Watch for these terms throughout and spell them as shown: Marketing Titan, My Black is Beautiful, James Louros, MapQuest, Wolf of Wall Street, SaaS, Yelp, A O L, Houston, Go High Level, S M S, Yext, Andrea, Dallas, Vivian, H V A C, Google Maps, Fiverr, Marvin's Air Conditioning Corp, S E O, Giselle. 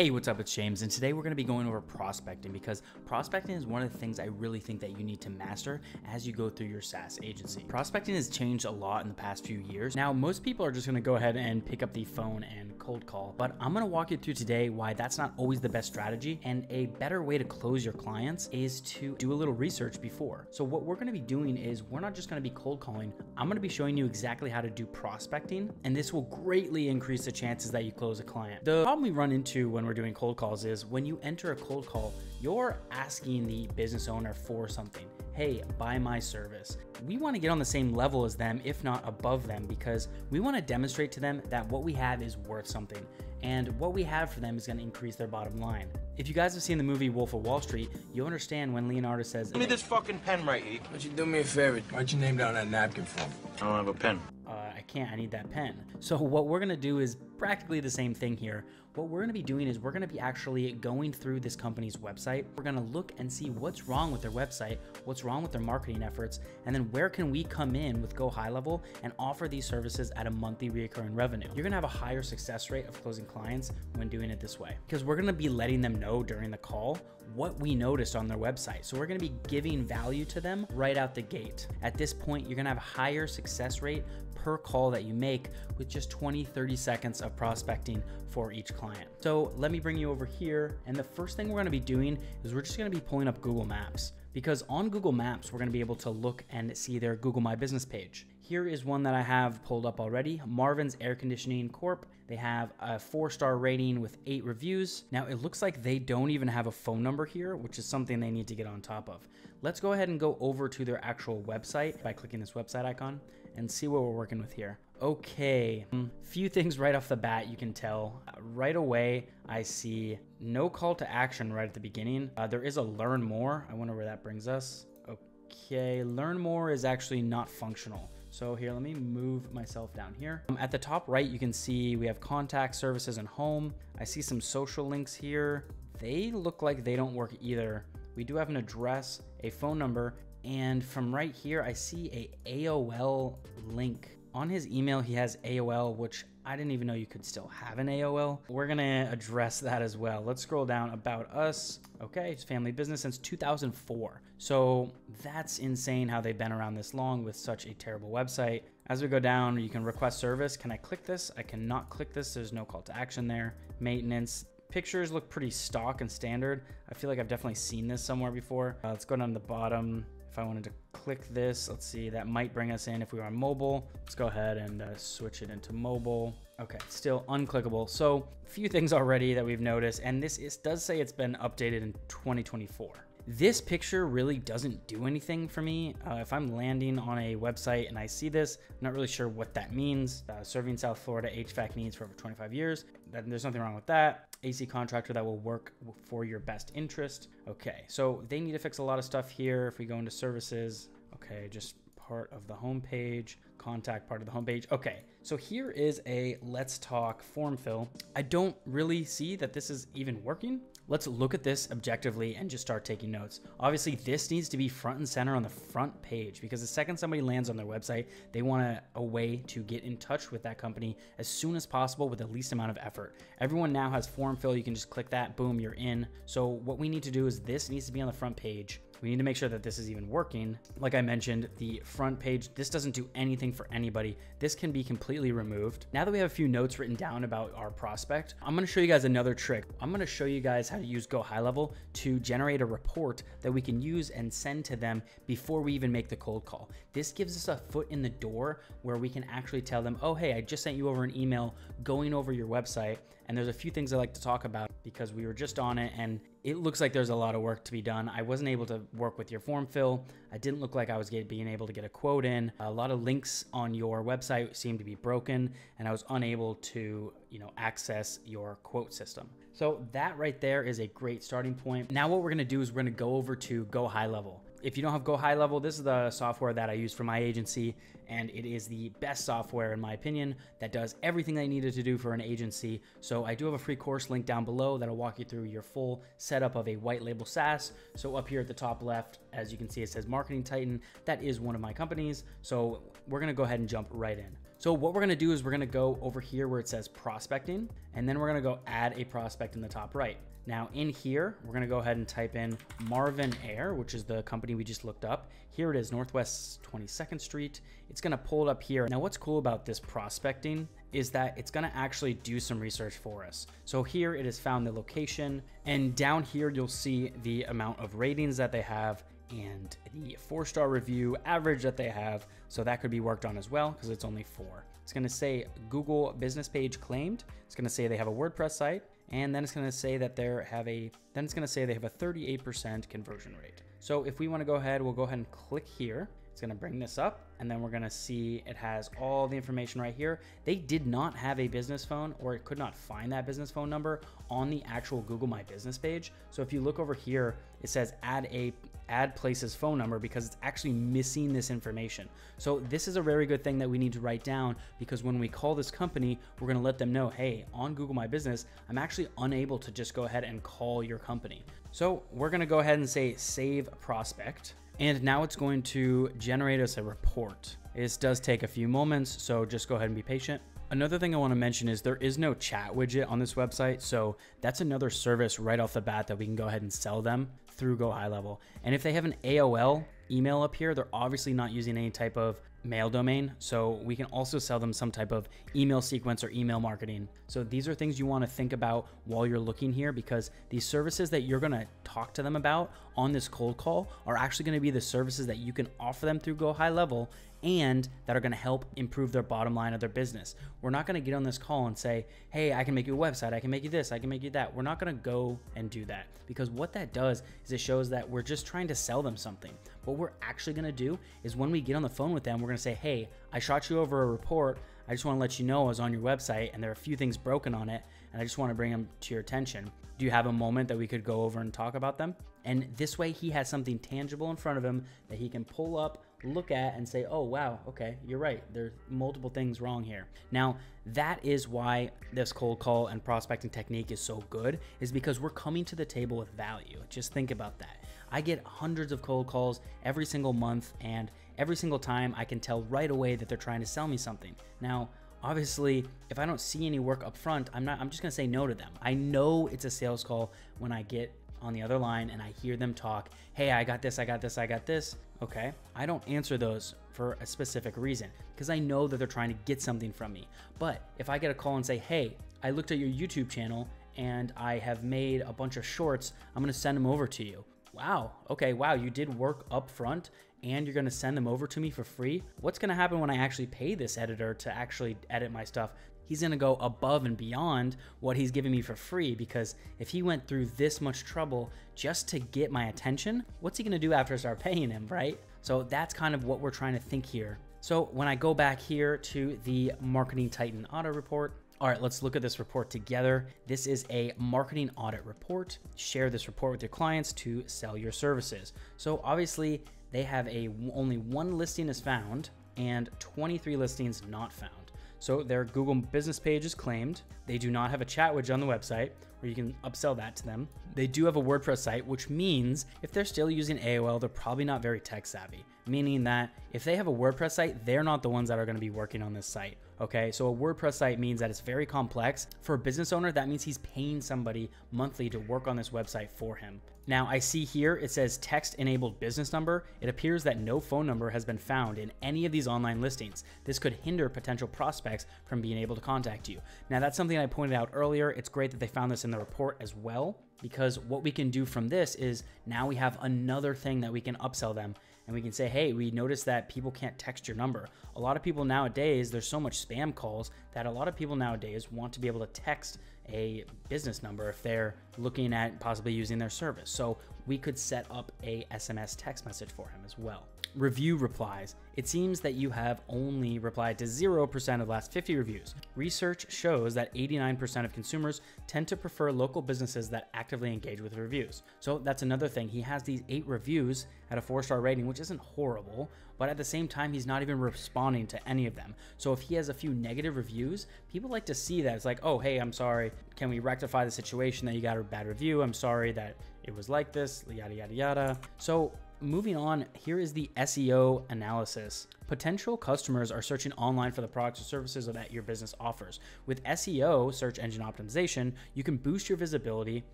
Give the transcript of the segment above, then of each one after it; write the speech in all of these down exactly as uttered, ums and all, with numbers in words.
Hey, what's up? It's James, and today we're going to be going over prospecting, because prospecting is one of the things I really think that you need to master as you go through your SaaS agency. Prospecting has changed a lot in the past few years. Now, most people are just going to go ahead and pick up the phone and cold call, but I'm going to walk you through today why that's not always the best strategy, and a better way to close your clients is to do a little research before. So what we're going to be doing is we're not just going to be cold calling. I'm going to be showing you exactly how to do prospecting, and this will greatly increase the chances that you close a client. The problem we run into when we're We're doing cold calls is when you enter a cold call, you're asking the business owner for something. Hey, buy my service. We want to get on the same level as them, if not above them, because we want to demonstrate to them that what we have is worth something, and what we have for them is going to increase their bottom line. If you guys have seen the movie Wolf of Wall Street, you'll understand when Leonardo says, "Give me this fucking pen right here." Would you do me a favor? Write your name down on that napkin for me. I don't have a pen. Uh, I can't, I need that pen. So what we're gonna do is practically the same thing here. What we're gonna be doing is we're gonna be actually going through this company's website. We're gonna look and see what's wrong with their website, what's wrong with their marketing efforts, and then where can we come in with Go High Level and offer these services at a monthly recurring revenue. You're gonna have a higher success rate of closing clients when doing it this way, because we're gonna be letting them know during the call what we noticed on their website. So we're gonna be giving value to them right out the gate. At this point, you're gonna have a higher success rate per call that you make with just twenty, thirty seconds of prospecting for each client. So let me bring you over here. And the first thing we're gonna be doing is we're just gonna be pulling up Google Maps, because on Google Maps, we're gonna be able to look and see their Google My Business page. Here is one that I have pulled up already, Marvin's Air Conditioning Corp. They have a four-star rating with eight reviews. Now it looks like they don't even have a phone number here, which is something they need to get on top of. Let's go ahead and go over to their actual website by clicking this website icon and see what we're working with here. Okay, um, few things right off the bat you can tell. Uh, right away, I see no call to action right at the beginning. Uh, there is a learn more. I wonder where that brings us. Okay, learn more is actually not functional. So here, let me move myself down here. Um, at the top right, you can see we have contact, services, and home. I see some social links here. They look like they don't work either. We do have an address, a phone number, and from right here, I see a A O L link. On his email, he has A O L, which I didn't even know you could still have an A O L. We're gonna address that as well. Let's scroll down, about us. Okay, it's family business since two thousand four. So that's insane how they've been around this long with such a terrible website. As we go down, you can request service. Can I click this? I cannot click this. There's no call to action there. Maintenance. Pictures look pretty stock and standard. I feel like I've definitely seen this somewhere before. Uh, let's go down to the bottom. If I wanted to click this, let's see, that might bring us in if we were on mobile. Let's go ahead and uh, switch it into mobile. Okay, still unclickable. So a few things already that we've noticed, and this is, does say it's been updated in twenty twenty-four. This picture really doesn't do anything for me. Uh, if I'm landing on a website and I see this, I'm not really sure what that means. Uh, serving South Florida H V A C needs for over twenty-five years. That, there's nothing wrong with that. A C contractor that will work for your best interest. Okay, so they need to fix a lot of stuff here. If we go into services, okay, just part of the homepage, contact part of the homepage. Okay, so here is a Let's Talk form fill. I don't really see that this is even working. Let's look at this objectively and just start taking notes. Obviously, this needs to be front and center on the front page, because the second somebody lands on their website, they want a, a way to get in touch with that company as soon as possible with the least amount of effort. Everyone now has form fill. You can just click that, boom, you're in. So what we need to do is this needs to be on the front page. We need to make sure that this is even working. Like I mentioned, the front page, this doesn't do anything for anybody. This can be completely removed. Now that we have a few notes written down about our prospect, I'm gonna show you guys another trick. I'm gonna show you guys how to use Go High Level to generate a report that we can use and send to them before we even make the cold call. This gives us a foot in the door where we can actually tell them, oh, hey, I just sent you over an email going over your website. And there's a few things I like to talk about because we were just on it and it looks like there's a lot of work to be done. I wasn't able to work with your form fill. I didn't look like I was get, being able to get a quote in. A lot of links on your website seemed to be broken and I was unable to, you know, access your quote system. So that right there is a great starting point. Now what we're gonna do is we're gonna go over to Go High Level. If you don't have Go High Level, this is the software that I use for my agency, and it is the best software in my opinion that does everything I needed to do for an agency. So I do have a free course link down below that'll walk you through your full setup of a white label SaaS. So up here at the top left, as you can see, it says Marketing Titan. That is one of my companies. So we're gonna go ahead and jump right in. So what we're gonna do is we're gonna go over here where it says prospecting, and then we're gonna go add a prospect in the top right. Now in here, we're gonna go ahead and type in Marvin Air, which is the company we just looked up. Here it is, Northwest twenty-second Street. It's gonna pull it up here. Now what's cool about this prospecting is that it's gonna actually do some research for us. So here it has found the location, and down here you'll see the amount of ratings that they have and the four-star review average that they have. So that could be worked on as well, because it's only four. It's gonna say Google business page claimed. It's gonna say they have a WordPress site, and then it's gonna say that they have a, then it's gonna say they have a thirty-eight percent conversion rate. So if we wanna go ahead, we'll go ahead and click here. It's gonna bring this up, and then we're gonna see it has all the information right here. They did not have a business phone, or it could not find that business phone number on the actual Google My Business page. So if you look over here, it says add a add place's phone number, because it's actually missing this information. So this is a very good thing that we need to write down, because when we call this company, we're gonna let them know, hey, on Google My Business, I'm actually unable to just go ahead and call your company. So we're gonna go ahead and say save prospect. And now it's going to generate us a report. This does take a few moments, so just go ahead and be patient. Another thing I want to mention is there is no chat widget on this website. So that's another service right off the bat that we can go ahead and sell them through Go High Level. And if they have an A O L email up here, they're obviously not using any type of mail domain. So we can also sell them some type of email sequence or email marketing. So these are things you want to think about while you're looking here, because these services that you're going to talk to them about on this cold call are actually going to be the services that you can offer them through Go High Level, and that are going to help improve their bottom line of their business. We're not going to get on this call and say, hey, I can make you a website, I can make you this, I can make you that. We're not going to go and do that, because what that does is it shows that we're just trying to sell them something. What we're actually going to do is when we get on the phone with them, we're going to say, hey, I shot you over a report. I just want to let you know I was on your website and there are a few things broken on it, and I just want to bring them to your attention. Do you have a moment that we could go over and talk about them? And this way he has something tangible in front of him that he can pull up, look at, and say, oh wow, okay, you're right, there's multiple things wrong here. Now that is why this cold call and prospecting technique is so good, is because we're coming to the table with value. Just think about that. I get hundreds of cold calls every single month, and every single time I can tell right away that they're trying to sell me something. Now obviously, if I don't see any work up front, I'm not, I'm just gonna say no to them. I know it's a sales call when I get on the other line and I hear them talk, hey, I got this, I got this, I got this. Okay, I don't answer those for a specific reason, because I know that they're trying to get something from me. But if I get a call and say, hey, I looked at your YouTube channel and I have made a bunch of shorts, I'm gonna send them over to you. Wow, okay, wow, you did work up front, and you're gonna send them over to me for free? What's gonna happen when I actually pay this editor to actually edit my stuff? He's gonna go above and beyond what he's giving me for free, because if he went through this much trouble just to get my attention, what's he gonna do after I start paying him, right? So that's kind of what we're trying to think here. So when I go back here to the Marketing Titan auto report, all right, let's look at this report together. This is a marketing audit report. Share this report with your clients to sell your services. So obviously, they have a only one listing is found and twenty-three listings not found. So their Google business page is claimed. They do not have a chat widget on the website where you can upsell that to them. They do have a WordPress site, which means if they're still using A O L, they're probably not very tech savvy, meaning that if they have a WordPress site, they're not the ones that are gonna be working on this site. Okay, so a WordPress site means that it's very complex. For a business owner, that means he's paying somebody monthly to work on this website for him. Now I see here, it says text enabled business number. It appears that no phone number has been found in any of these online listings. This could hinder potential prospects from being able to contact you. Now that's something I pointed out earlier. It's great that they found this in the report as well, because what we can do from this is now we have another thing that we can upsell them, and we can say, hey, we noticed that people can't text your number. A lot of people nowadays, there's so much spam calls that a lot of people nowadays want to be able to text a business number if they're looking at possibly using their service. So we could set up a S M S text message for him as well. Review replies. It seems that you have only replied to zero percent of the last fifty reviews. Research shows that eighty-nine percent of consumers tend to prefer local businesses that actively engage with reviews. So that's another thing. He has these eight reviews at a four-star rating, which isn't horrible, but at the same time, he's not even responding to any of them. So if he has a few negative reviews, people like to see that. It's like, oh, hey, I'm sorry. Can we rectify the situation that you got a bad review? I'm sorry that it was like this, yada, yada, yada. So moving on, here is the S E O analysis. Potential customers are searching online for the products or services that your business offers. With S E O, search engine optimization, you can boost your visibility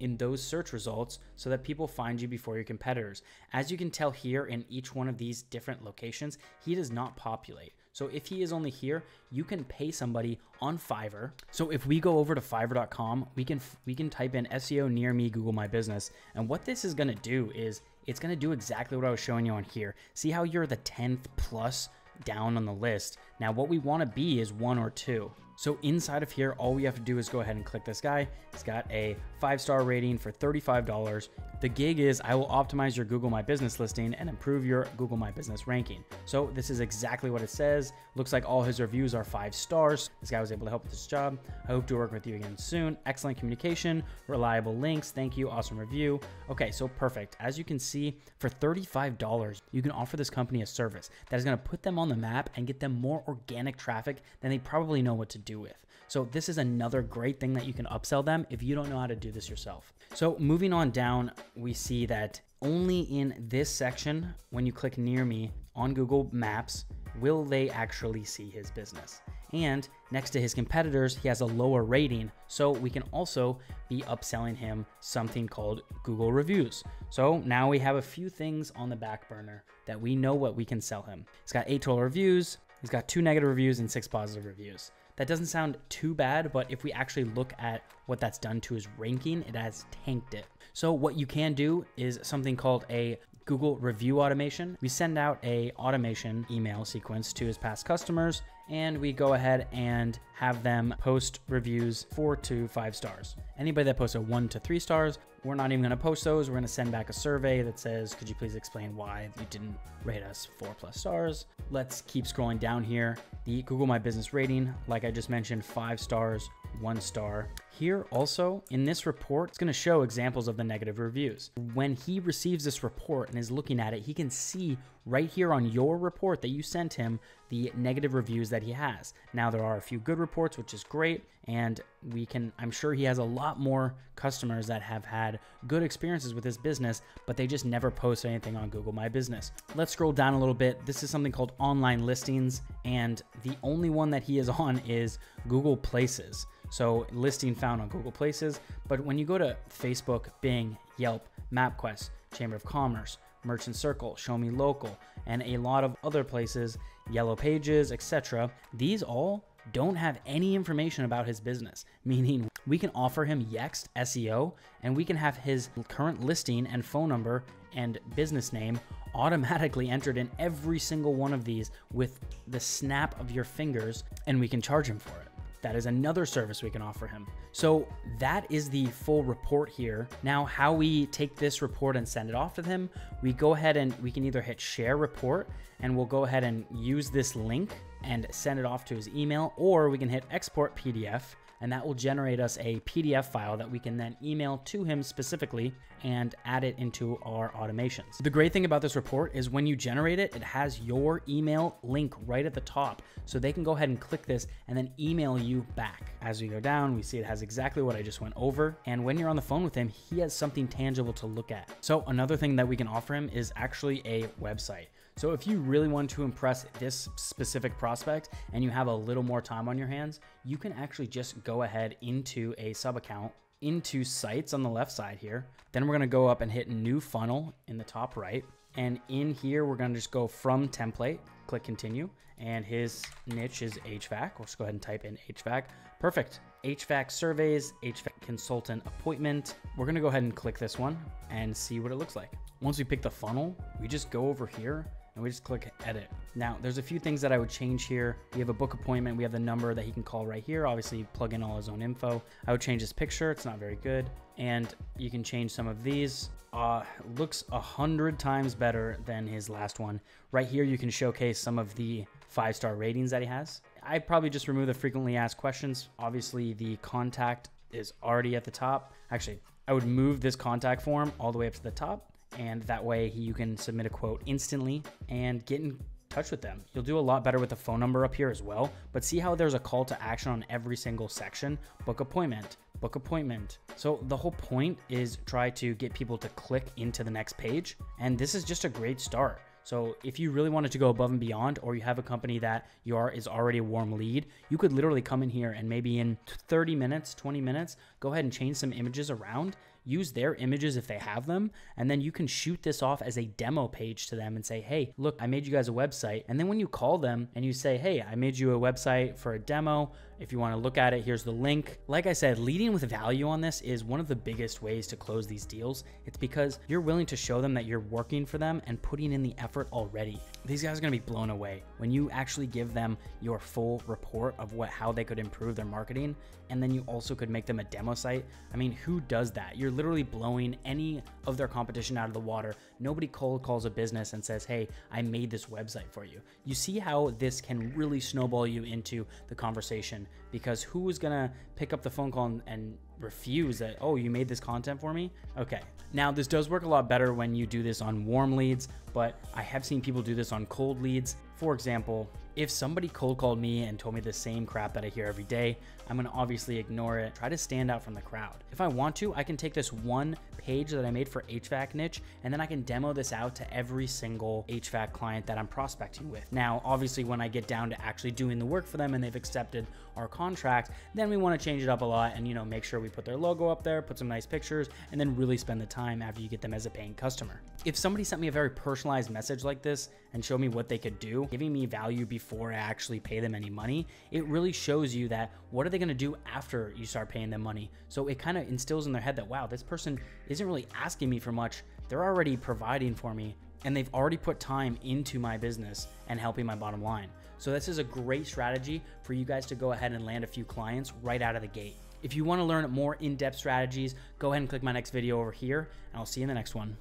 in those search results so that people find you before your competitors. As you can tell here in each one of these different locations, he does not populate. So if he is only here, you can pay somebody on Fiverr. So if we go over to fiverr dot com, we can we can type in S E O near me Google My Business. And what this is gonna do is it's gonna do exactly what I was showing you on here. See how you're the tenth plus down on the list. Now what we wanna be is one or two. So inside of here, all we have to do is go ahead and click this guy. He's got a five-star rating for thirty-five dollars. The gig is, I will optimize your Google My Business listing and improve your Google My Business ranking. So this is exactly what it says. Looks like all his reviews are five stars. This guy was able to help with his job. I hope to work with you again soon. Excellent communication, reliable links. Thank you, awesome review. Okay, so perfect. As you can see, for thirty-five dollars, you can offer this company a service that is gonna put them on the map and get them more organic traffic than they probably know what to do do with. So this is another great thing that you can upsell them if you don't know how to do this yourself. So moving on down, we see that only in this section, when you click near me on Google Maps, will they actually see his business. And next to his competitors, he has a lower rating. So we can also be upselling him something called Google reviews. So now we have a few things on the back burner that we know what we can sell him. He's got eight total reviews. He's got two negative reviews and six positive reviews. That doesn't sound too bad, but if we actually look at what that's done to his ranking, it has tanked it. So what you can do is something called a Google review automation. We send out a automation email sequence to his past customers, and we go ahead and have them post reviews four to five stars. Anybody that posts a one to three stars, we're not even gonna post those. We're gonna send back a survey that says, could you please explain why you didn't rate us four plus stars? Let's keep scrolling down here. The Google My Business rating, like I just mentioned, five stars, one star. Here also in this report, it's gonna show examples of the negative reviews. When he receives this report and is looking at it, he can see right here on your report that you sent him the negative reviews that he has. Now there are a few good reports, which is great. And we can, I'm sure he has a lot more customers that have had good experiences with his business, but they just never post anything on Google My Business. Let's scroll down a little bit. This is something called online listings. And the only one that he is on is Google Places. So listing found on Google Places. But when you go to Facebook, Bing, Yelp, MapQuest, Chamber of Commerce, Merchant Circle, Show Me Local, and a lot of other places, Yellow Pages, et cetera. These all don't have any information about his business, meaning we can offer him Yext S E O and we can have his current listing and phone number and business name automatically entered in every single one of these with the snap of your fingers, and we can charge him for it. That is another service we can offer him. So that is the full report here. Now, how we take this report and send it off to him, we go ahead and we can either hit share report and we'll go ahead and use this link and send it off to his email, or we can hit export P D F and that will generate us a P D F file that we can then email to him specifically and add it into our automations. The great thing about this report is when you generate it, it has your email link right at the top. So they can go ahead and click this and then email you back. As we go down, we see it has exactly what I just went over. And when you're on the phone with him, he has something tangible to look at. So another thing that we can offer him is actually a website. So if you really want to impress this specific prospect and you have a little more time on your hands, you can actually just go ahead into a sub account, into sites on the left side here. Then we're gonna go up and hit new funnel in the top right. And in here, we're gonna just go from template, click continue. And his niche is H V A C. We'll just go ahead and type in H V A C. Perfect. H V A C surveys, H V A C consultant appointment. We're gonna go ahead and click this one and see what it looks like. Once we pick the funnel, we just go over here and we just click edit. Now, there's a few things that I would change here. We have a book appointment. We have the number that he can call right here. Obviously, plug in all his own info. I would change his picture. It's not very good. And you can change some of these. Uh, looks a hundred times better than his last one. Right here, you can showcase some of the five-star ratings that he has. I probably just remove the frequently asked questions. Obviously, the contact is already at the top. Actually, I would move this contact form all the way up to the top. And that way you can submit a quote instantly and get in touch with them. You'll do a lot better with the phone number up here as well, but see how there's a call to action on every single section. Book appointment, book appointment. So the whole point is try to get people to click into the next page. And this is just a great start. So if you really wanted to go above and beyond, or you have a company that you are is already a warm lead, you could literally come in here and maybe in thirty minutes, twenty minutes, go ahead and change some images around, use their images if they have them, and then you can shoot this off as a demo page to them and say, hey, look, I made you guys a website. And then when you call them and you say, hey, I made you a website for a demo. If you want to look at it, here's the link. Like I said, leading with value on this is one of the biggest ways to close these deals. It's because you're willing to show them that you're working for them and putting in the effort already. These guys are going to be blown away when you actually give them your full report of what, how they could improve their marketing. And then you also could make them a demo site. I mean, who does that? You're literally blowing any of their competition out of the water. Nobody cold calls a business and says, hey, I made this website for you. You see how this can really snowball you into the conversation, because who is gonna pick up the phone call and, and refuse that, oh, you made this content for me? Okay. Now this does work a lot better when you do this on warm leads, but I have seen people do this on cold leads. For example, if somebody cold called me and told me the same crap that I hear every day, I'm gonna obviously ignore it, try to stand out from the crowd. If I want to, I can take this one page that I made for H V A C niche, and then I can demo this out to every single H V A C client that I'm prospecting with. Now, obviously when I get down to actually doing the work for them and they've accepted our contract, then we wanna change it up a lot and, you know, make sure we put their logo up there, put some nice pictures, and then really spend the time after you get them as a paying customer. If somebody sent me a very personalized message like this and showed me what they could do, giving me value before I actually pay them any money, it really shows you that what are they going to do after you start paying them money. So it kind of instills in their head that, wow, this person isn't really asking me for much. They're already providing for me, and they've already put time into my business and helping my bottom line. So this is a great strategy for you guys to go ahead and land a few clients right out of the gate. If you want to learn more in-depth strategies, go ahead and click my next video over here, and I'll see you in the next one.